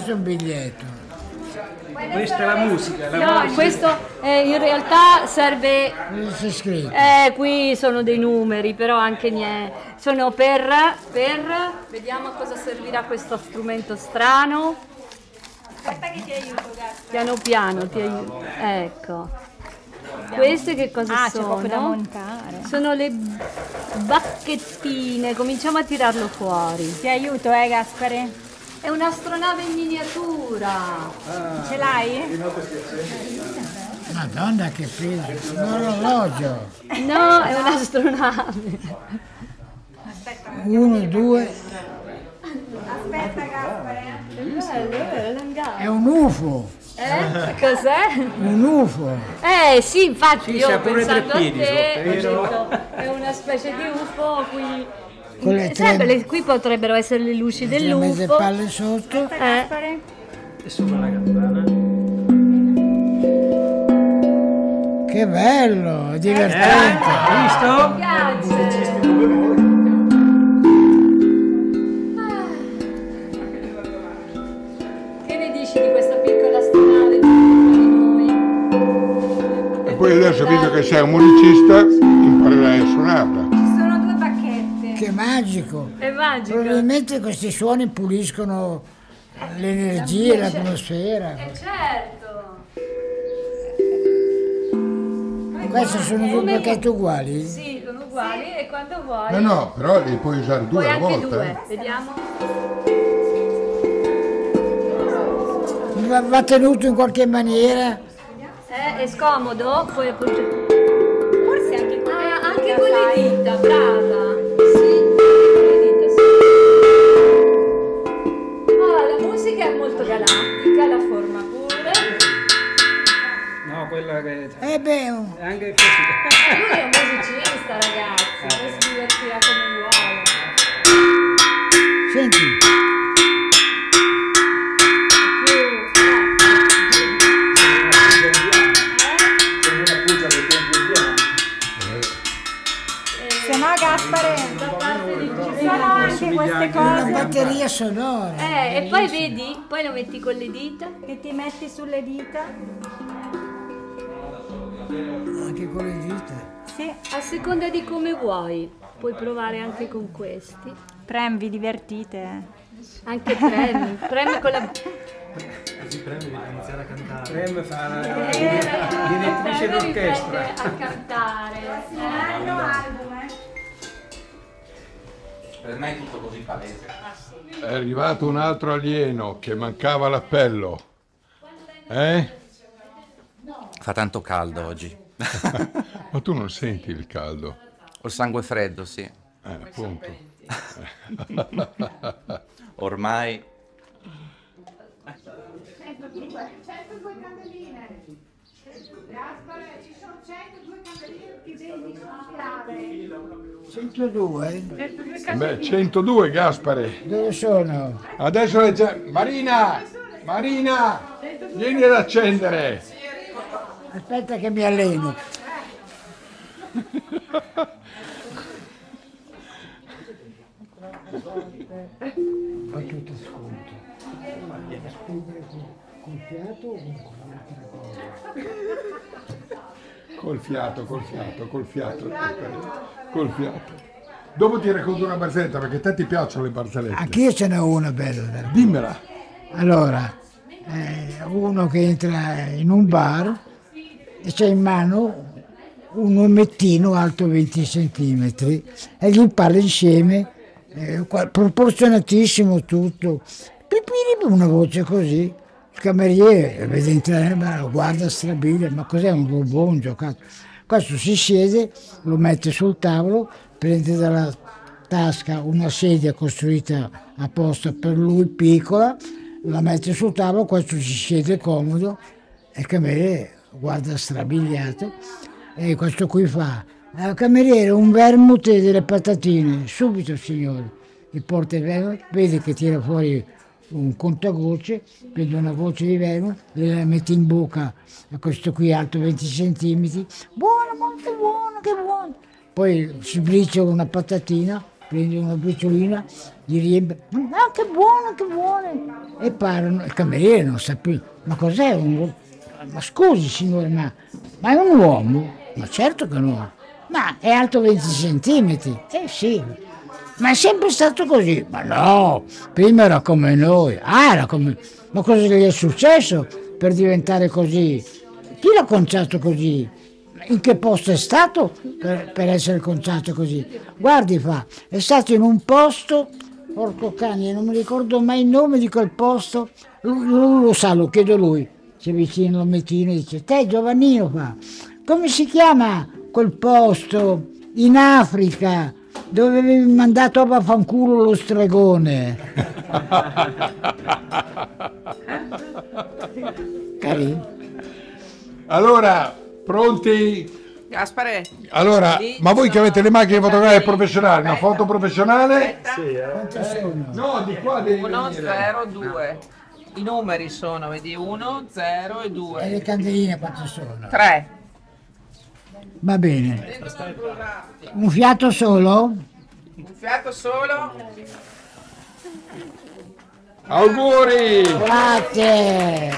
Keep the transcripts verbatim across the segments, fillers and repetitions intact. questo è un biglietto. Questa è la musica, la no, musica. Questo eh, in realtà serve, eh, qui sono dei numeri, però anche niente, sono per, per, vediamo a cosa servirà questo strumento strano, aspetta che ti aiuto Gaspare. Piano piano ti aiuto, ecco, queste che cosa ah, sono? C'è poco da montare. Sono le bacchettine, cominciamo a tirarlo fuori, ti aiuto eh Gaspare? È un'astronave in miniatura! Ah, ce l'hai? Madonna che figo! Un orologio! No, è un'astronave! Uno, due... Aspetta Gaspare! È un U F O! Eh? Cos'è? Un U F O! Eh sì, infatti sì, io ho pensato a te, ho detto, è una specie di U F O qui... Con le tre... Sempre, le, qui potrebbero essere le luci dell'U F O. Mette le palle sotto. Eh. E sopra la campana. Che bello, è divertente. Eh, visto? Mi piace. Ah. Che ne dici di questa piccola astronave di noi? E poi adesso, visto che sei un musicista, imparerai a suonarla. Che è magico. È magico. Probabilmente questi suoni puliscono l'energia e l'atmosfera. Eh certo. E queste sono due bacchette uguali? Sì, sono uguali sì. E quando vuoi... No, no, però li puoi usare due alla volta. Due. Vediamo. Va, va tenuto in qualche maniera. Eh, è scomodo? Poi appunto... Forse anche con, ah, anche con le dita, brava. Galattica, la forma pure. No, quella che... È bello. È anche ah, lui è un musicista, ragazzi. Ah, lui si divertirà come vuole. Senti. Se no, Gaspare, da parte di ci sono anche queste cose. Una batteria sonora. Eh, e poi vedi, poi lo metti con le dita, che ti metti sulle dita. Anche con le dita? Sì, a seconda di come vuoi. Puoi provare anche con questi. Prem, vi divertite? Anche Prem, Prem con la... Così Prem deve iniziare a cantare. Prem fa la... direttrice d'orchestra. A cantare. Prossimo album, eh. Per me è tutto così palese. È arrivato un altro alieno che mancava l'appello. Eh? Fa tanto caldo oggi. Ma tu non senti il caldo? Ho il sangue freddo, sì. Eh, appunto. Ormai... cento due candeline. Gaspare, ci sono centodue candeline che devi comprare. centodue? Beh, centodue Gaspare. Dove sono? Adesso le già... Marina! Marina! Vieni ad accendere! Aspetta che mi alleno. Ho tutto sconto. Col fiato o con un'altra cosa? Col fiato, col fiato, col fiato. Col fiato. Dopo ti racconto una barzelletta perché a te ti piacciono le barzellette. Anch'io ce n'ho una bella. Dimmela. Allora, eh, uno che entra in un bar e c'è in mano un omettino alto venti centimetri e gli parla insieme, eh, proporzionatissimo tutto, una voce così. Il cameriere vede entrare nel bar, lo guarda strabile, ma cos'è un buon giocato? Questo si siede, lo mette sul tavolo, prende dalla tasca una sedia costruita apposta per lui, piccola, la mette sul tavolo, questo si siede comodo e il cameriere guarda strabiliato e questo qui fa eh, cameriere, un vermouth e delle patatine, subito signore, gli porta il vermouth, vede che tira fuori un contagocce, prende una goccia di vermouth, le mette in bocca a questo qui alto venti centimetri, buono, molto buono, che buono. Poi si briciola una patatina, prendi una briciolina, gli riempie, ah che buono, che buono, e parlano, il cameriere non sa più, ma cos'è un... ma scusi signore, ma, ma è un uomo? Ma certo che no, ma è alto venti centimetri, eh sì, ma è sempre stato così, ma no, prima era come noi, ah era come, ma cosa gli è successo per diventare così? Chi l'ha conciato così? In che posto è stato per, per essere conciato così? Guardi fa, è stato in un posto, porco cane, non mi ricordo mai il nome di quel posto, lui, lui lo sa, lo chiedo lui, si avvicina l'omettino e dice, te Giovannino fa, come si chiama quel posto in Africa dove avevi mandato a fanculo lo stregone? Carino. Allora, pronti? Gaspare. Allora, lì, ma voi che avete le macchine fotografiche professionali, una foto professionale? Sì, eh. eh, no, di qua devi uno zero due. I numeri sono, vedi, uno, zero e due. E le candeline quante sono? tre. Va bene. Un fiato solo? Un fiato solo? Auguri! Grazie!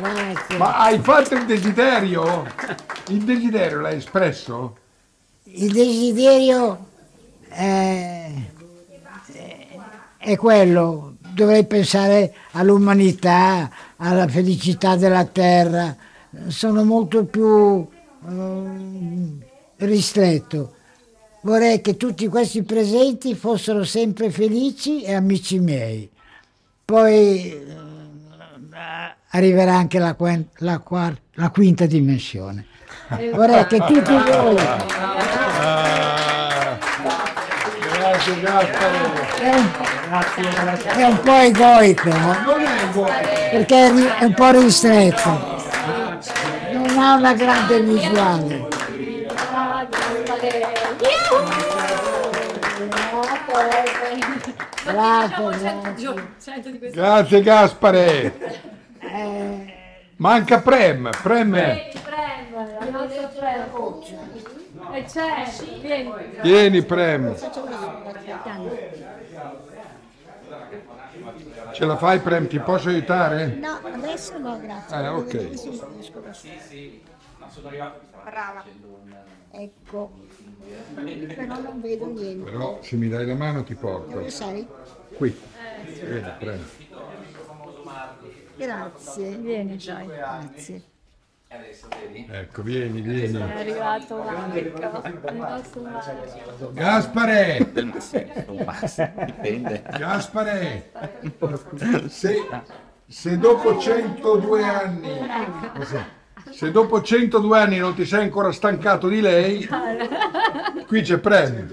Grazie! Ma hai fatto il desiderio? Il desiderio l'hai espresso? Il desiderio è, è quello. Dovrei pensare all'umanità, alla felicità della terra. Sono molto più... ristretto. Vorrei che tutti questi presenti fossero sempre felici e amici miei. Poi eh, arriverà anche la, la, la quinta dimensione. Vorrei che tutti voi... Grazie, grazie. È un po' egoico, no? Perché è un po' ristretto. Ha una grande visuale. Grazie, grazie Gaspare. Eh, Manca Prem. Prem. Vieni, Prem. Vieni. Vieni, Prem. Ce la fai Prem? Ti posso aiutare? No, adesso no, grazie. Ah, ok. Brava. Ecco. Però non vedo niente. Però se mi dai la mano ti porto. Dove sei? Qui. Vieni, Prem. Grazie. Vieni, Joy. Grazie. Ecco, vieni, vieni. È arrivato l'amico. Gaspare! Dipende. Gaspare! Se, se dopo centodue anni... Se dopo centodue anni non ti sei ancora stancato di lei... Qui c'è Prem.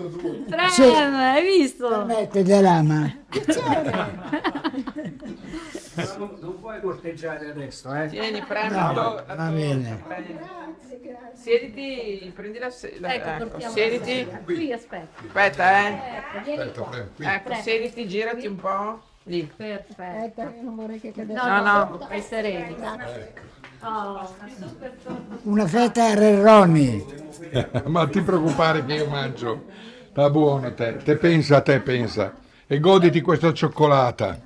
Prem, hai visto? Mette De Lama. Non puoi corteggiare adesso, eh? Tieni, premi. No, va tua, bene. Prendi. Grazie, grazie. Siediti, prendi la... la ecco, ecco, siediti. Qui. Qui, aspetta. Aspetta, eh. Ecco, aspetta, premi, qui. Ecco, siediti, girati qui. Un po'. Lì. Perfetto. Non vorrei che cadesse. No, no, vai sereno. Ecco. Oh. Una fetta Red Ronnie. Ma ti preoccupare che io mangio. Sta buono, te. Te pensa, te pensa. E goditi questa cioccolata.